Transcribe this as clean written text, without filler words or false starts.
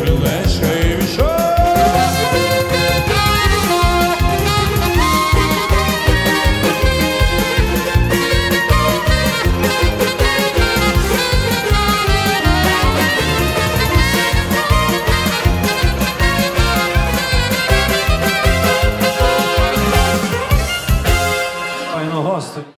крылышко.